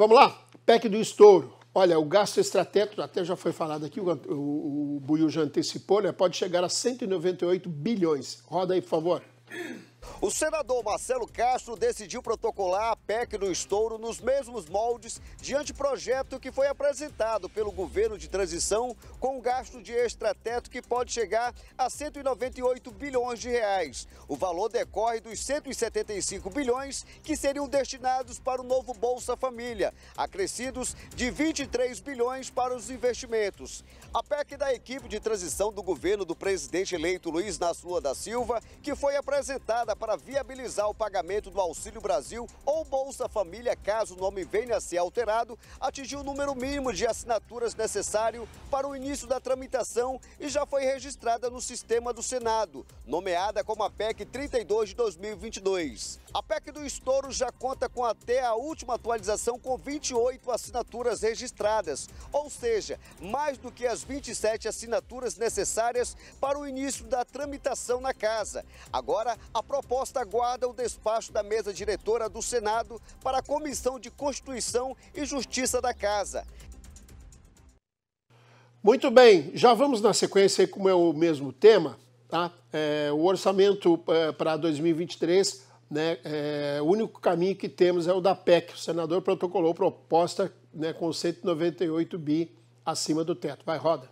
Vamos lá? PEC do estouro. Olha, o gasto extrateto, até já foi falado aqui, o Buiu já antecipou, né? Pode chegar a 198 bilhões. Roda aí, por favor. O senador Marcelo Castro decidiu protocolar a PEC do estouro nos mesmos moldes de anteprojeto que foi apresentado pelo governo de transição, com um gasto de extrateto que pode chegar a 198 bilhões de reais. O valor decorre dos 175 bilhões que seriam destinados para o novo Bolsa Família, acrescidos de 23 bilhões para os investimentos. A PEC da equipe de transição do governo do presidente eleito Luiz Nassua da Silva, que foi apresentada para viabilizar o pagamento do Auxílio Brasil ou Bolsa Família, caso o nome venha a ser alterado, atingiu o número mínimo de assinaturas necessário para o início da tramitação e já foi registrada no sistema do Senado, nomeada como a PEC 32 de 2022. A PEC do estouro já conta com até a última atualização com 28 assinaturas registradas, ou seja, mais do que as 27 assinaturas necessárias para o início da tramitação na casa. Agora, a proposta aguarda o despacho da mesa diretora do Senado para a Comissão de Constituição e Justiça da Casa. Muito bem, já vamos na sequência, como é o mesmo tema, tá? O orçamento para 2023, né? O único caminho que temos é o da PEC. O senador protocolou proposta, né, com 198 bi acima do teto. Vai, roda.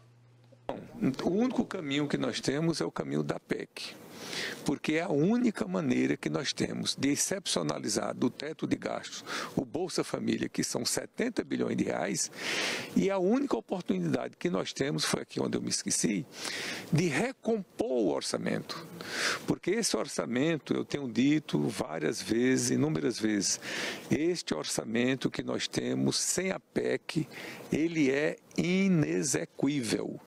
O único caminho que nós temos é o caminho da PEC. Porque é a única maneira que nós temos de excepcionalizar do teto de gastos o Bolsa Família, que são 70 bilhões de reais, e a única oportunidade que nós temos, foi aqui onde eu me esqueci, de recompor o orçamento. Porque esse orçamento, eu tenho dito várias vezes, inúmeras vezes, este orçamento que nós temos sem a PEC, ele é inexequível.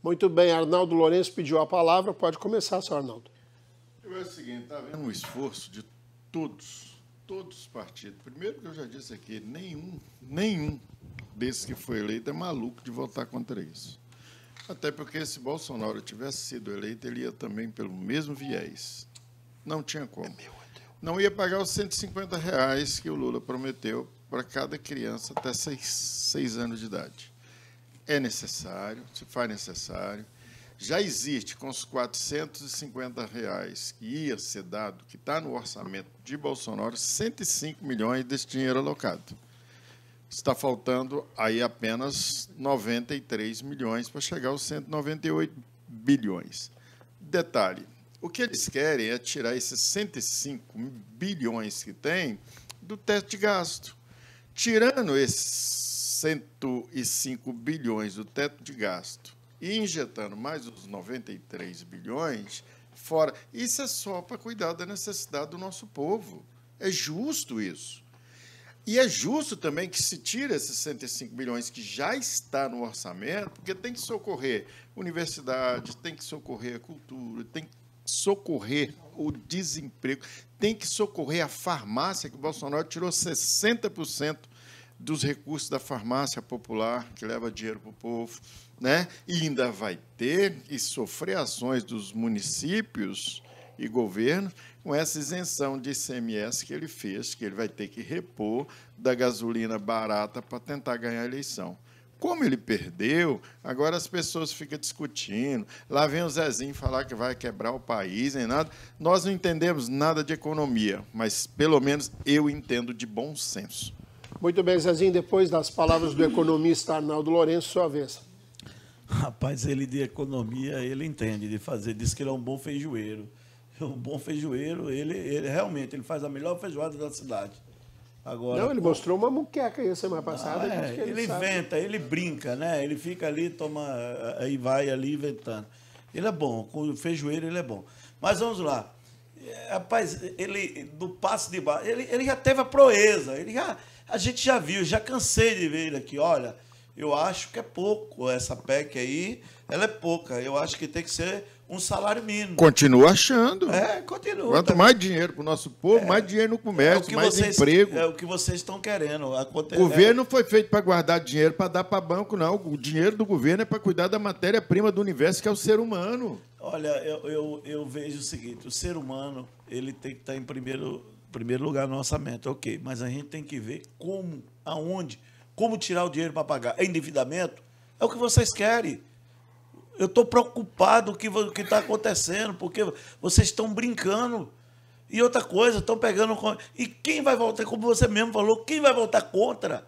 Muito bem, Arnaldo Lourenço pediu a palavra. Pode começar, senhor Arnaldo. É o seguinte, está havendo um esforço de todos os partidos. Primeiro que eu já disse aqui, nenhum desses que foi eleito é maluco de votar contra isso. Até porque se Bolsonaro tivesse sido eleito, ele ia também pelo mesmo viés. Não tinha como. Não ia pagar os 150 reais que o Lula prometeu para cada criança até 6 anos de idade. É necessário, se faz necessário. Já existe com os 450 reais que ia ser dado, que está no orçamento de Bolsonaro, 105 milhões desse dinheiro alocado. Está faltando aí apenas 93 milhões para chegar aos 198 bilhões. Detalhe, o que eles querem é tirar esses 105 bilhões que tem do teto de gasto. Tirando esses 105 bilhões do teto de gasto e injetando mais os 93 bilhões fora, isso é só para cuidar da necessidade do nosso povo. É justo isso. E é justo também que se tire esses 105 bilhões que já está no orçamento, porque tem que socorrer universidade, tem que socorrer a cultura, tem que socorrer o desemprego, tem que socorrer a farmácia, que o Bolsonaro tirou 60% dos recursos da farmácia popular, que leva dinheiro para o povo, né? E ainda vai ter e sofrer ações dos municípios e governos com essa isenção de ICMS que ele fez, que ele vai ter que repor da gasolina barata para tentar ganhar a eleição. Como ele perdeu, agora as pessoas ficam discutindo, lá vem o Zezinho falar que vai quebrar o país, nem nada. Nós não entendemos nada de economia, mas pelo menos eu entendo de bom senso. Muito bem, Zezinho, depois das palavras do economista Arnaldo Lourenço, sua vez. Rapaz, ele de economia, ele entende de fazer, diz que ele é um bom feijoeiro. Um bom feijoeiro, ele realmente, ele faz a melhor feijoada da cidade. Agora, não, ele mostrou uma muqueca aí semana passada. Ah, ele inventa, ele brinca, né? Ele fica ali, toma, aí vai ali inventando. Ele é bom, com feijoeiro ele é bom. Mas vamos lá. Rapaz, ele, do passe de baixo, ele já teve a proeza, a gente já viu, já cansei de ver ele aqui. Olha, eu acho que é pouco essa PEC aí, ela é pouca. Eu acho que tem que ser um salário mínimo. Continua achando. É, continua. Quanto mais dinheiro para o nosso povo, mais dinheiro no comércio, mais emprego. É o que vocês estão querendo. O governo não foi feito para guardar dinheiro, para dar para banco, não. O dinheiro do governo é para cuidar da matéria-prima do universo, que é o ser humano. Olha, eu vejo o seguinte, o ser humano ele tem que estar em primeiro primeiro lugar no orçamento, ok. Mas a gente tem que ver como, aonde, como tirar o dinheiro para pagar. É endividamento? É o que vocês querem. Eu estou preocupado com o que está acontecendo, porque vocês estão brincando. E outra coisa, estão pegando... E quem vai voltar, como você mesmo falou, quem vai voltar contra?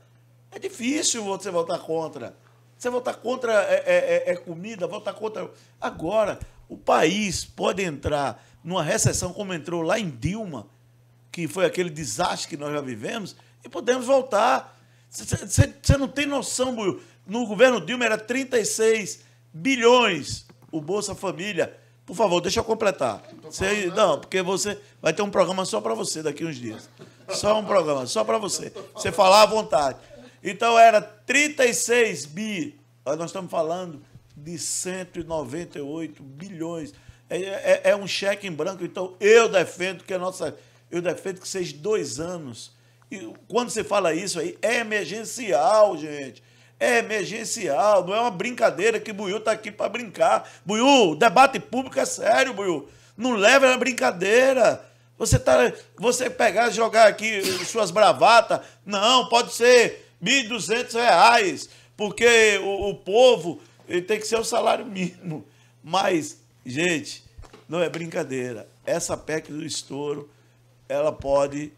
É difícil você voltar contra. Você votar contra é comida, votar contra... Agora, o país pode entrar numa recessão como entrou lá em Dilma, que foi aquele desastre que nós já vivemos, e podemos voltar. Você não tem noção, Buiu. No governo Dilma era 36 bilhões o Bolsa Família. Por favor, deixa eu completar. Não, porque você vai ter um programa só para você daqui a uns dias. Só um programa, só para você. Você falar à vontade. Então, era 36 bi. Nós estamos falando de 198 bilhões. É um cheque em branco. Então, eu defendo que a nossa... Eu defendo que seja 2 anos. E quando você fala isso aí, é emergencial, gente. É emergencial. Não é uma brincadeira que Buiu está aqui para brincar. Buiu, o debate público é sério, Buiu. Não leva na brincadeira. Você pegar e jogar aqui suas bravatas, não, pode ser R$ 1.200, porque o povo ele tem que ser o salário mínimo. Mas, gente, não é brincadeira. Essa PEC do estouro, ela pode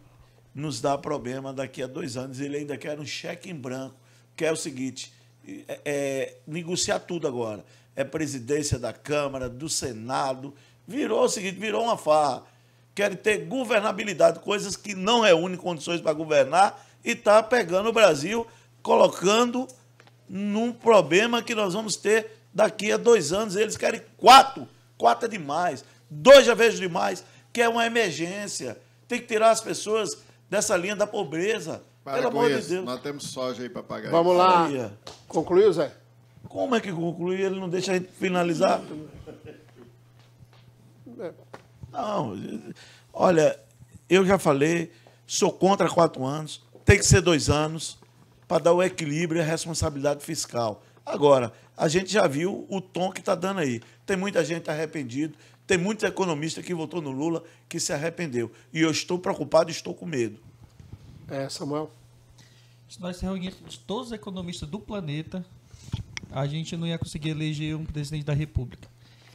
nos dar problema daqui a 2 anos. Ele ainda quer um cheque em branco, que é o seguinte, negociar tudo agora. É presidência da Câmara, do Senado, virou o seguinte, virou uma farra. Querem ter governabilidade, coisas que não reúnem condições para governar e está pegando o Brasil, colocando num problema que nós vamos ter daqui a 2 anos. Eles querem 4 é demais, 2 já vejo demais, que é uma emergência. Tem que tirar as pessoas dessa linha da pobreza. Pelo amor de Deus. Nós temos soja aí para pagar. Vamos lá. Concluiu, Zé? Como é que concluiu? Ele não deixa a gente finalizar? Não, olha, eu já falei, sou contra 4 anos, tem que ser 2 anos para dar o equilíbrio e a responsabilidade fiscal. Agora, a gente já viu o tom que está dando aí. Tem muita gente arrependida, tem muitos economistas que votou no Lula que se arrependeu. E eu estou preocupado e estou com medo. Samuel? Se nós reunirmos todos os economistas do planeta, a gente não ia conseguir eleger um presidente da República.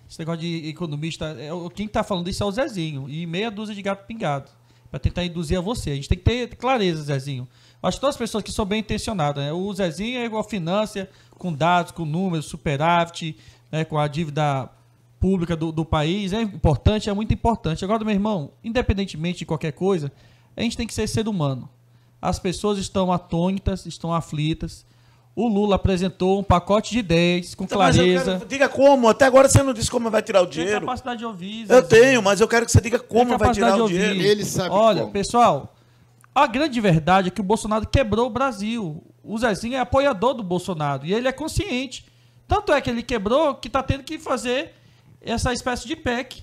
Esse negócio de economista, quem está falando isso é o Zezinho, e meia dúzia de gato pingado, para tentar induzir a você. A gente tem que ter clareza, Zezinho. Acho que todas as pessoas que são bem intencionadas, né? O Zezinho é igual a finança, com dados, com números, superávit, né? Com a dívida pública do país, é importante, é muito importante. Agora, meu irmão, independentemente de qualquer coisa, a gente tem que ser ser humano. As pessoas estão atônitas, estão aflitas. O Lula apresentou um pacote de ideias, com clareza. Mas diga como. Até agora você não disse como vai tirar o dinheiro. Tem capacidade de ouvir. Eu tenho, mas eu quero que você diga como vai tirar o dinheiro. Ele sabe como. Olha, pessoal, a grande verdade é que o Bolsonaro quebrou o Brasil. O Zezinho é apoiador do Bolsonaro e ele é consciente. Tanto é que ele quebrou que está tendo que fazer essa espécie de PEC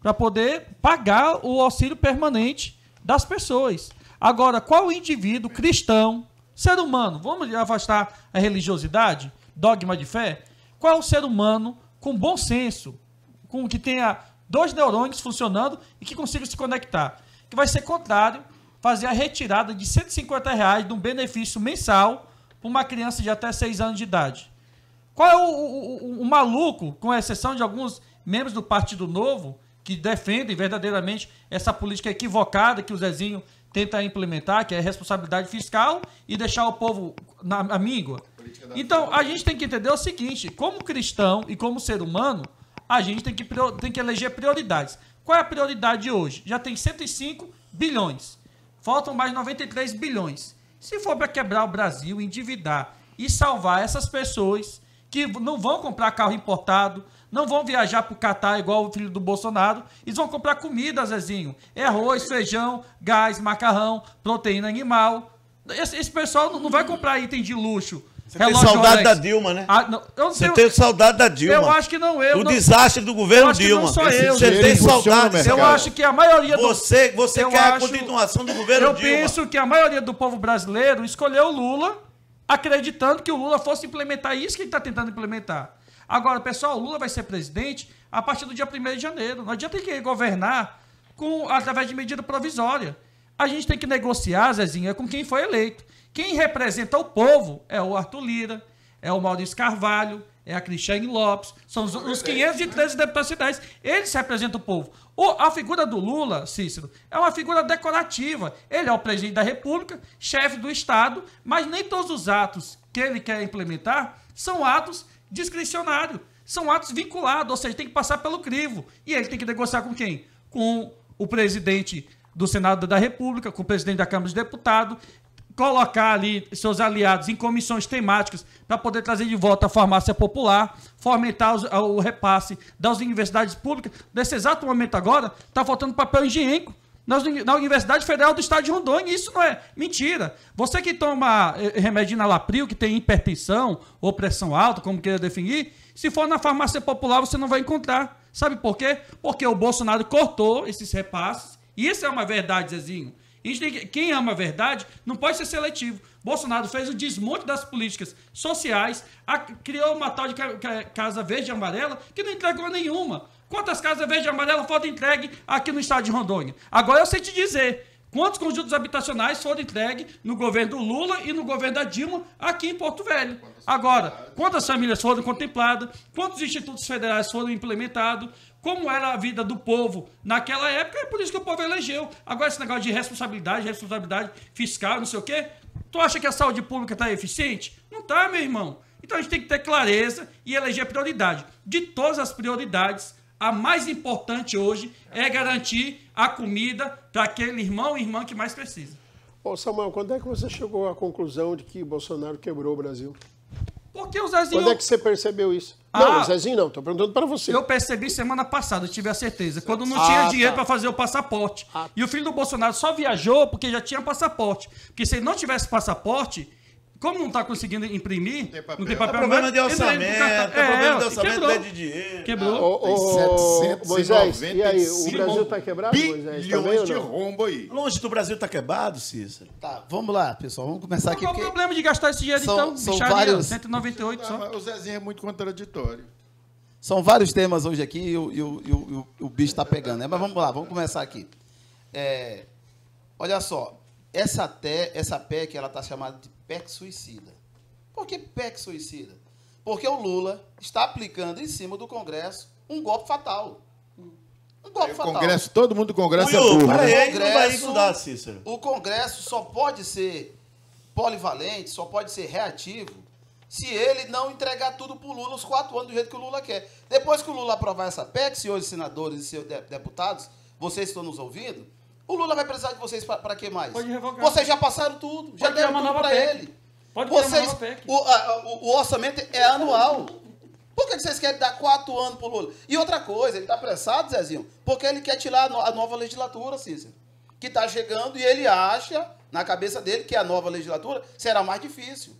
para poder pagar o auxílio permanente das pessoas. Agora, qual indivíduo cristão, ser humano, vamos afastar a religiosidade, dogma de fé? Qual é o ser humano com bom senso, com que tenha 2 neurônios funcionando e que consiga se conectar? Que vai ser contrário fazer a retirada de R$ 150 de um benefício mensal para uma criança de até 6 anos de idade. Qual é o maluco, com exceção de alguns membros do Partido Novo, que defendem verdadeiramente essa política equivocada que o Zezinho tenta implementar, que é responsabilidade fiscal e deixar o povo na míngua. Então, a gente tem que entender o seguinte, como cristão e como ser humano, a gente tem que eleger prioridades. Qual é a prioridade hoje? Já tem 105 bilhões, faltam mais 93 bilhões. Se for para quebrar o Brasil, endividar e salvar essas pessoas que não vão comprar carro importado, não vão viajar para o Catar igual o filho do Bolsonaro. Eles vão comprar comida, Zezinho. É arroz, feijão, gás, macarrão, proteína animal. Esse pessoal não vai comprar item de luxo. Você tem saudade da Dilma, né? Você tem saudade da Dilma. Eu acho que não, eu. O desastre do governo Dilma. Você tem saudade. Eu acho que a maioria do... Você quer a continuação do governo Dilma. Eu penso que a maioria do povo brasileiro escolheu o Lula, acreditando que o Lula fosse implementar isso que ele está tentando implementar. Agora, pessoal, o Lula vai ser presidente a partir do dia 1º de janeiro. Não adianta ele querer governar através de medida provisória. A gente tem que negociar, Zezinho, com quem foi eleito. Quem representa o povo é o Arthur Lira, é o Maurício Carvalho, é a Cristiane Lopes, são os 513 deputados estaduais. Eles representam o povo. A figura do Lula, Cícero, é uma figura decorativa. Ele é o presidente da República, chefe do Estado, mas nem todos os atos que ele quer implementar são atos discricionários, são atos vinculados, ou seja, tem que passar pelo crivo. E ele tem que negociar com quem? Com o presidente do Senado da República, com o presidente da Câmara dos Deputados, colocar ali seus aliados em comissões temáticas para poder trazer de volta a farmácia popular, fomentar o repasse das universidades públicas. Nesse exato momento agora, está faltando papel higiênico na Universidade Federal do Estado de Rondônia. Isso não é mentira. Você que toma remédio na Lapriu, que tem hipertensão ou pressão alta, como queira definir, se for na farmácia popular, você não vai encontrar. Sabe por quê? Porque o Bolsonaro cortou esses repasses. Isso é uma verdade, Zezinho. Quem ama a verdade não pode ser seletivo. Bolsonaro fez o desmonte das políticas sociais, criou uma tal de Casa Verde e Amarela que não entregou nenhuma. Quantas Casas Verde e Amarela foram entregues aqui no estado de Rondônia? Agora eu sei te dizer quantos conjuntos habitacionais foram entregues no governo do Lula e no governo da Dilma aqui em PortoVelho. Agora, quantas famílias foram contempladas, quantos institutos federais foram implementados, como era a vida do povo naquela época, é por isso que o povo elegeu. Agora esse negócio de responsabilidade fiscal, não sei o quê, tu acha que a saúde pública está eficiente? Não está, meu irmão. Então a gente tem que ter clareza e eleger prioridade. De todas as prioridades, a mais importante hoje é garantir a comida para aquele irmão e irmã que mais precisa. Ô Samuel, quando é que você chegou à conclusão de que Bolsonaro quebrou o Brasil? Porque o Zezinho... Quando é que você percebeu isso? Não, Zezinho não, estou perguntando para você. Eu percebi semana passada, eu tive a certeza, quando não tinha dinheiro para fazer o passaporte. E o filho do Bolsonaro só viajou porque já tinha passaporte. Porque se ele não tivesse passaporte, como não está conseguindo imprimir, não tem papel. É problema de orçamento, pede dinheiro. Quebrou. Moisés, e aí, o Brasil está quebrado, Moisés? Bilhões de rombo aí. Longe do Brasil está quebrado, Cícero. Tá, vamos lá, pessoal, vamos começar aqui. Qual é o problema de gastar esse dinheiro, então? São vários... 198 só. O Zezinho é muito contraditório. São vários temas hoje aqui e o bicho está pegando, né? Mas vamos lá, vamos começar aqui. Olha só, essa PEC, ela está chamada de PEC suicida. Por que PEC suicida? Porque o Lula está aplicando em cima do Congresso um golpe fatal. Um golpe fatal. Congresso, todo mundo do Congresso é burro. O Congresso só pode ser polivalente, só pode ser reativo, se ele não entregar tudo para o Lula os 4 anos do jeito que o Lula quer. Depois que o Lula aprovar essa PEC, senhores senadores e seus deputados, vocês estão nos ouvindo, o Lula vai precisar de vocês para que mais? Pode revogar. Vocês já passaram tudo, já deram tudo para ele. Pode vocês, uma PEC. O orçamento é anual. Por que vocês querem dar 4 anos para o Lula? E outra coisa, ele está apressado, Zezinho, porque ele quer tirar a nova legislatura, Cícero, que está chegando e ele acha, na cabeça dele, que a nova legislatura será mais difícil,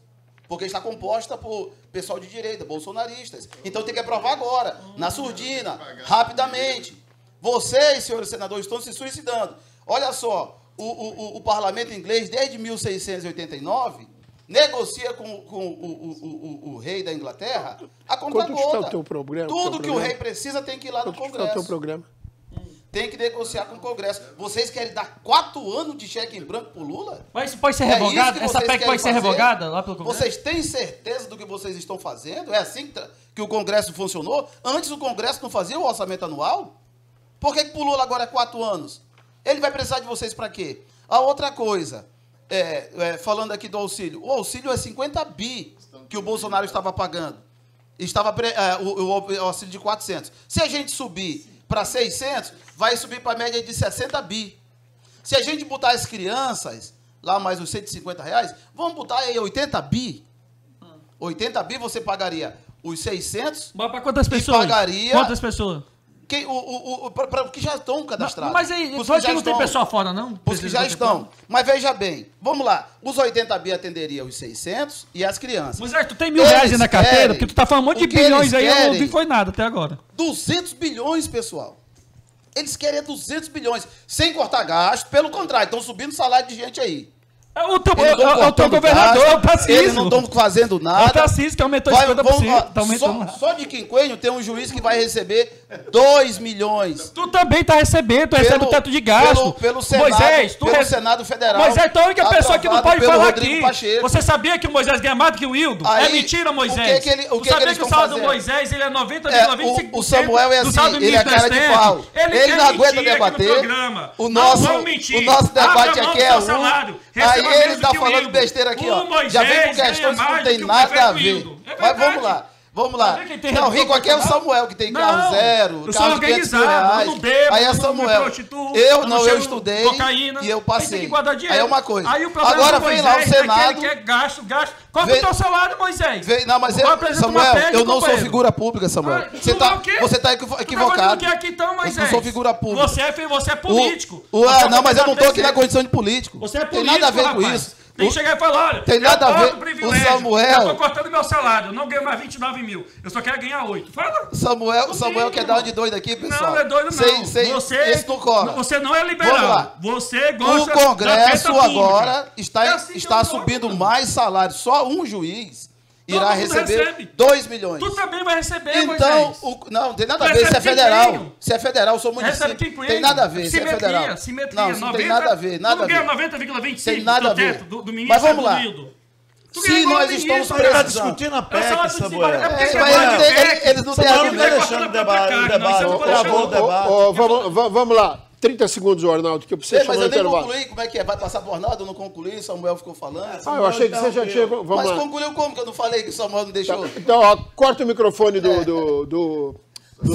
porque está composta por pessoal de direita, bolsonaristas. Então tem que aprovar agora, na surdina, rapidamente. Vocês, senhores senadores, estão se suicidando. Olha só, o parlamento inglês, desde 1689, negocia com o rei da Inglaterra a conta-gota. Tudo que o rei precisa tem que ir lá no Congresso. Tem que negociar com o Congresso. Vocês querem dar 4 anos de cheque em branco para o Lula? Mas isso pode ser revogado? Essa PEC pode ser revogada lá pelo Congresso? Vocês têm certeza do que vocês estão fazendo? É assim que o Congresso funcionou? Antes o Congresso não fazia o orçamento anual? Por que o Lula agora é 4 anos? Ele vai precisar de vocês para quê? A outra coisa, falando aqui do auxílio. O auxílio é 50 bi que o Bolsonaro estava pagando. O auxílio de 400. Se a gente subir para 600, vai subir para a média de 60 bi. Se a gente botar as crianças, lá mais uns R$150, vamos botar aí 80 bi. 80 bi você pagaria os 600. Mas para quantas pessoas? Pagaria... Quantas pessoas? Para os que já estão cadastrados. Mas aí, os que já não tem pessoa fora, não? Os que já estão. Mas veja bem, vamos lá. Os 80 bi atenderia os 600 e as crianças. Mas é, tu tem R$1.000 aí na carteira? Porque tu tá falando um monte de bilhões aí, eu não vi foi nada até agora. 200 bilhões, pessoal. Eles querem 200 bilhões, sem cortar gasto. Pelo contrário, estão subindo o salário de gente aí. O teu governador, é o Tarcísio. Eles não estão fazendo nada. É o Tarcísio que aumentou 50%. Só de quinquênio tem um juiz que vai receber 2 milhões. Tu também está recebendo, tu recebe o teto de gasto. Pelo Senado, Moisés, pelo Senado Federal. Moisés, então a única pessoa que não pode falar aqui. Pacheco. Você sabia que o Moisés ganha mais do que o Hildo? Aí, é mentira, Moisés. Tu sabia que o salário do Moisés ele é 90,95%. O Samuel é assim, ele é cara de pau. Ele não aguenta debater. O nosso debate aqui é um. Ele tá falando besteira aqui, ó. Moisés, já vem com questões que não tem nada a ver. É, mas vamos lá. Vamos lá. Não, rico aqui é o Samuel, que tem carro zero. Eu sou organizado, eu não bebo. Aí é Samuel. Eu estudei cocaína, e eu passei. Aí é uma coisa. Aí o agora vem lá o Senado. Que é gasto. Qual é o teu salário, Moisés? Não, mas Samuel, eu não sou figura pública, Samuel. Você tá equivocado. Eu não sou figura pública. Você é político. Não, mas eu não tô aqui na condição de político. Você é político, rapaz. Tem nada a ver com isso. Tem que chegar e falar, olha, tem nada a ver. O Samuel, eu estou cortando meu salário, eu não ganho mais 29 mil, eu só quero ganhar 8. Fala. Samuel quer dar uma de doido aqui, pessoal. Não, é doido não. Você não é liberal. Vamos lá. Você gosta. O Congresso agora está subindo mais salários. Só um juiz irá receber 2 milhões. Tu também vai receber, então, não, tem nada a ver, isso é federal. Se é federal, eu sou município. Tem nada a ver, se é federal. Não, não tem nada a ver. Nada a ver. Tu ganha 90,25% do ministro. Mas vamos lá. Se nós estamos discutindo a PEC, Samuel. Eles não têm deixando o debate. Vamos lá. 30 segundos, Arnaldo, que eu preciso chamar o intervalo. Mas eu nem concluí, como é que é? Vai passar por Arnaldo, eu não concluí, Samuel ficou falando. Samuel, eu achei que você já tinha... Mas lá. Concluiu como que eu não falei que o Samuel não deixou? Então, ó, corta o microfone do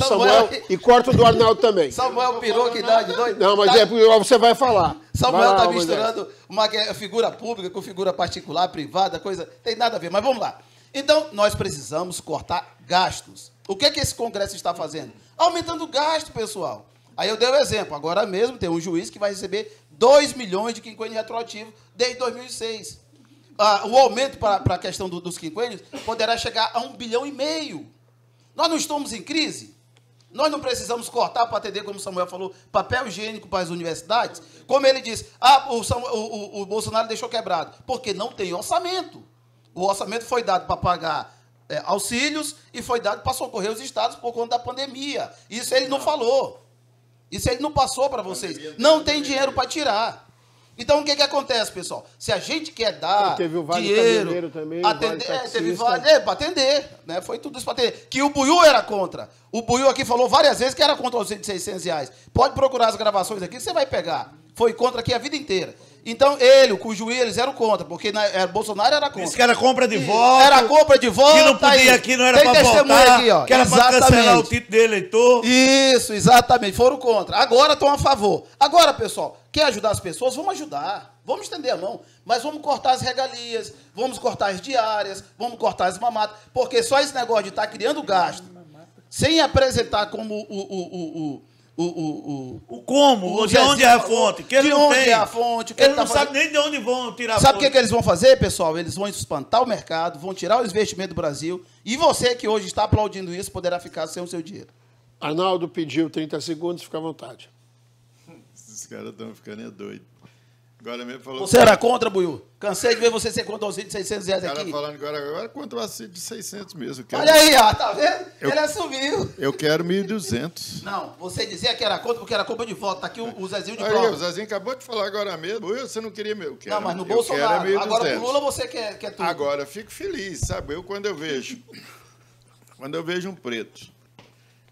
Samuel e corta o do Arnaldo também. Samuel pirou, que idade doida. Não, mas tá. É porque você vai falar. Samuel está misturando uma figura pública com figura particular, privada, coisa... Tem nada a ver, mas vamos lá. Então, nós precisamos cortar gastos. O que é que esse Congresso está fazendo? Aumentando o gasto, pessoal. Aí eu dei o exemplo, agora mesmo tem um juiz que vai receber 2 milhões de quinquênios retroativos desde 2006. O aumento para a questão dos quinquênios poderá chegar a 1,5 bilhão. Nós não estamos em crise? Nós não precisamos cortar para atender, como o Samuel falou, papel higiênico para as universidades? Como ele disse, o Bolsonaro deixou quebrado, porque não tem orçamento. O orçamento foi dado para pagar... auxílios e foi dado para socorrer os estados por conta da pandemia. Isso ele não falou. Isso ele não passou para vocês. Não tem dinheiro para tirar. Então, o que acontece, pessoal? Se a gente quer dar dinheiro... Teve vale para atender. Né? Foi tudo isso para atender. Que o Buiú era contra. O Buiú aqui falou várias vezes que era contra o auxílio de R$600. Pode procurar as gravações aqui, você vai pegar. Foi contra aqui a vida inteira. Então, o juiz, eles eram contra, porque Bolsonaro era contra. Isso que era compra de voto. Era compra de voto. Que não podia aqui, não era para votar. Aqui, ó. Que era para cancelar o título de eleitor. Isso, exatamente. Foram contra. Agora estão a favor. Agora, pessoal, quer ajudar as pessoas? Vamos ajudar. Vamos estender a mão. Mas vamos cortar as regalias, vamos cortar as diárias, vamos cortar as mamatas. Porque só esse negócio de estar criando gasto, sem apresentar como de onde é a fonte? Que de onde é a fonte? Eles não sabem nem de onde vão tirar a fonte. Sabe o que eles vão fazer, pessoal? Eles vão espantar o mercado, vão tirar o investimento do Brasil. E você que hoje está aplaudindo isso poderá ficar sem o seu dinheiro. Arnaldo pediu 30 segundos, fica à vontade. Esses caras estão ficando doidos. Agora mesmo falou. Você era contra, Buiú? Cansei de ver você ser contra o auxílio de R$600 aqui. O cara falando agora contra o auxílio de 600 mesmo. Olha aí, ó, tá vendo? Ele assumiu. Eu quero 1.200. Não, você dizia que era contra porque era compra de voto. Tá aqui o Zezinho de prova. Aí, o Zezinho acabou de falar agora mesmo. Buiú, você não queria meu. Quero, não, mas no Bolsonaro. Agora pro Lula você quer tudo. Agora, fico feliz, sabe? Eu quando eu vejo um preto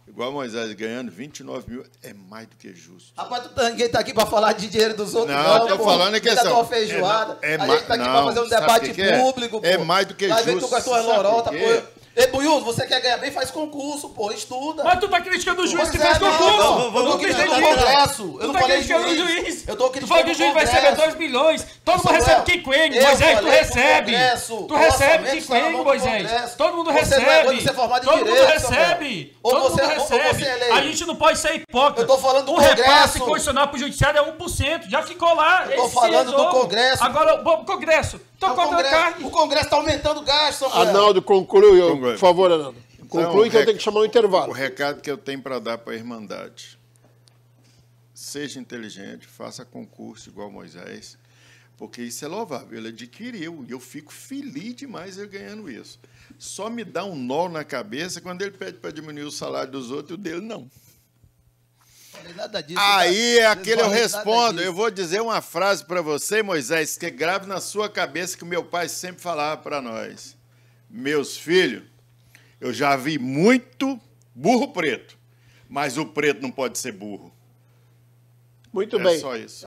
igual Moisés ganhando 29 mil, é mais do que justo. Rapaz, ninguém está aqui para falar de dinheiro dos outros, não. Não, estou falando em questão. Feijoada. A gente está aqui para fazer um debate público, pô. É mais do que justo. Vai ver tu com as tuas lorotas, pô. Ei, Buiú, você quer ganhar bem, faz concurso, pô, estuda. Mas tu tá criticando o juiz que faz concurso. Eu não critiquei o Congresso. Eu não falei juiz. Eu tô criticando o Congresso. Tu falou que o juiz vai receber 2 milhões. Todo mundo recebe quinquênio, Moisés, tu recebe. Tu recebe quinquênio, Moisés. Todo mundo recebe. Todo mundo recebe. Todo mundo recebe. A gente não pode ser hipócrita. Eu tô falando do Congresso. O repasse condicional pro judiciário é 1%. Já ficou lá. Eu tô falando do Congresso. Agora, o Congresso. O Congresso está aumentando o gasto. Arnaldo, conclui, por favor, Arnaldo. Conclui que eu tenho que chamar um intervalo. O recado que eu tenho para dar para a Irmandade. Seja inteligente, faça concurso igual Moisés. porque isso é louvável, ele adquiriu, e eu fico feliz demais ele ganhando isso. Só me dá um nó na cabeça quando ele pede para diminuir o salário dos outros e o dele não. Nada disso, aí é aquele eu respondo, eu vou dizer uma frase para você, Moisés, que é grave na sua cabeça, que meu pai sempre falava para nós. Meus filhos, eu já vi muito burro preto, mas o preto não pode ser burro. Muito bem. É só isso.